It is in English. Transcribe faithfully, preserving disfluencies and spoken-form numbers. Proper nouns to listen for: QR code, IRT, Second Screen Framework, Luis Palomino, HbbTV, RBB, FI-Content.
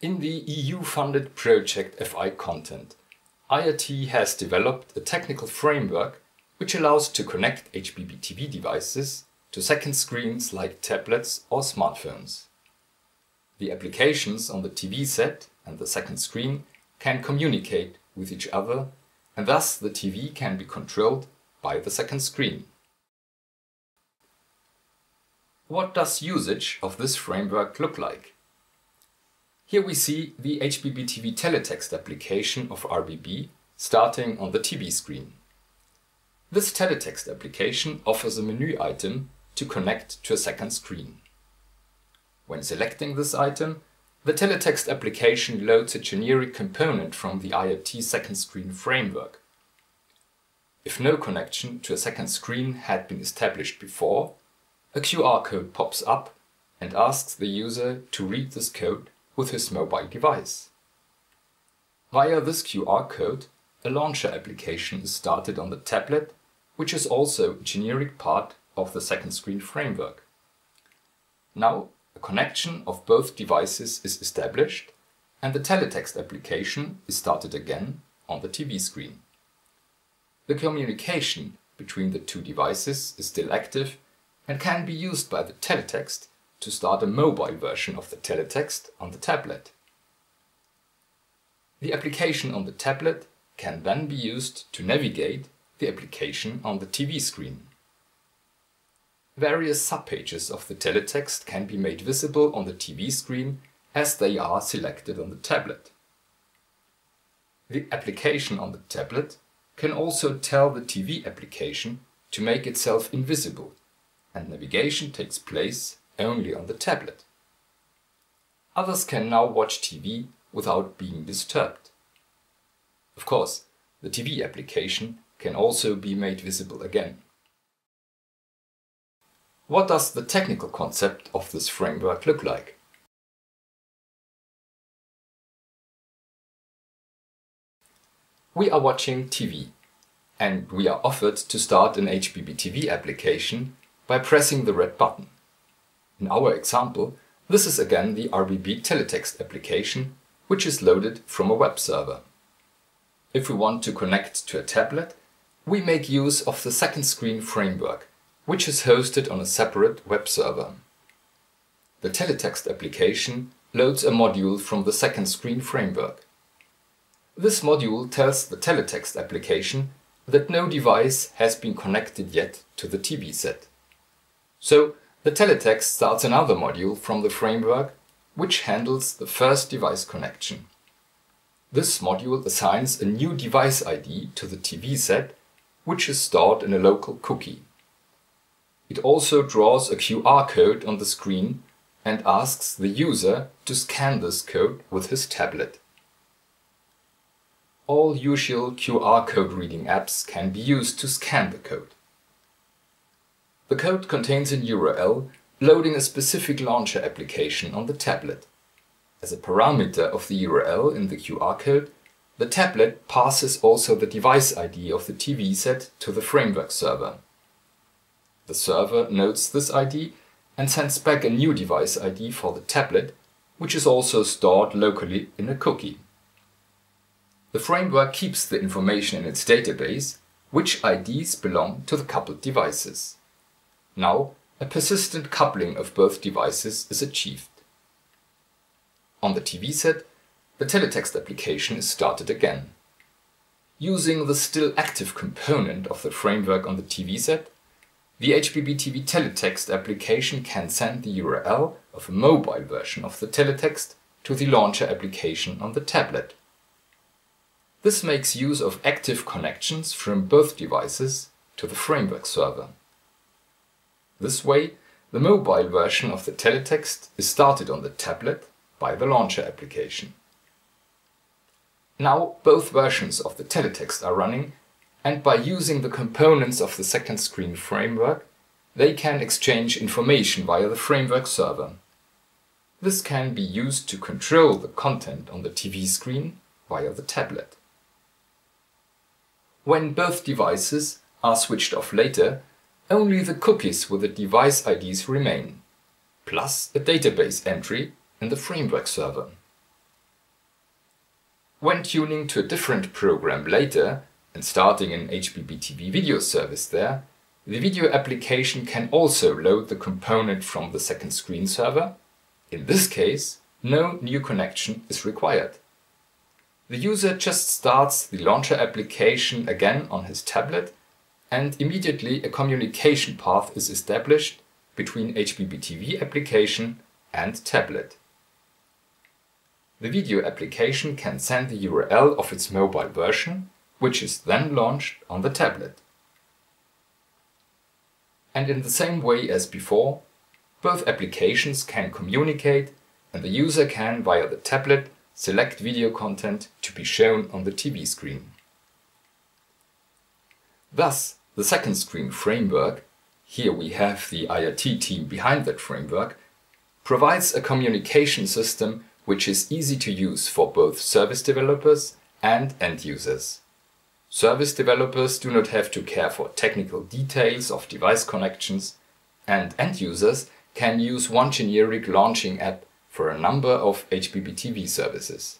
In the E U-funded project F I-Content, I R T has developed a technical framework which allows to connect HbbTV devices to second screens like tablets or smartphones. The applications on the T V set and the second screen can communicate with each other, and thus the T V can be controlled by the second screen. What does usage of this framework look like? Here we see the HbbTV teletext application of R B B starting on the T V screen. This teletext application offers a menu item to connect to a second screen. When selecting this item, the teletext application loads a generic component from the I R T second screen framework. If no connection to a second screen had been established before, a Q R code pops up and asks the user to read this code with his mobile device. Via this Q R code, a launcher application is started on the tablet, which is also a generic part of the second screen framework. Now, a connection of both devices is established, and the teletext application is started again on the T V screen. The communication between the two devices is still active and can be used by the teletext to start a mobile version of the teletext on the tablet. The application on the tablet can then be used to navigate the application on the T V screen. Various subpages of the teletext can be made visible on the T V screen as they are selected on the tablet. The application on the tablet can also tell the T V application to make itself invisible, and navigation takes place only on the tablet. Others can now watch T V without being disturbed. Of course, the T V application can also be made visible again. What does the technical concept of this framework look like? We are watching T V, and we are offered to start an HbbTV application by pressing the red button. In our example, this is again the R B B teletext application, which is loaded from a web server. If we want to connect to a tablet, we make use of the second screen framework, which is hosted on a separate web server. The teletext application loads a module from the second screen framework. This module tells the teletext application that no device has been connected yet to the T V set. So, the teletext starts another module from the framework, which handles the first device connection. This module assigns a new device I D to the T V set, which is stored in a local cookie. It also draws a Q R code on the screen and asks the user to scan this code with his tablet. All usual Q R code reading apps can be used to scan the code. The code contains a U R L loading a specific launcher application on the tablet. As a parameter of the U R L in the Q R code, the tablet passes also the device I D of the T V set to the framework server. The server notes this I D and sends back a new device I D for the tablet, which is also stored locally in a cookie. The framework keeps the information in its database, which I Ds belong to the coupled devices. Now, a persistent coupling of both devices is achieved. On the T V set, the teletext application is started again. Using the still active component of the framework on the T V set, the HbbTV teletext application can send the U R L of a mobile version of the teletext to the launcher application on the tablet. This makes use of active connections from both devices to the framework server. This way, the mobile version of the teletext is started on the tablet by the launcher application. Now both versions of the teletext are running, and by using the components of the second screen framework, they can exchange information via the framework server. This can be used to control the content on the T V screen via the tablet. When both devices are switched off later, only the cookies with the device I Ds remain, plus a database entry in the framework server. When tuning to a different program later and starting an HbbTV video service there, the video application can also load the component from the second screen server. In this case, no new connection is required. The user just starts the launcher application again on his tablet, and immediately a communication path is established between HbbTV application and tablet. The video application can send the U R L of its mobile version, which is then launched on the tablet. And in the same way as before, both applications can communicate and the user can, via the tablet, select video content to be shown on the T V screen. Thus, the second screen framework, here we have the I R T team behind that framework, provides a communication system which is easy to use for both service developers and end users. Service developers do not have to care for technical details of device connections, and end users can use one generic launching app for a number of HbbTV services.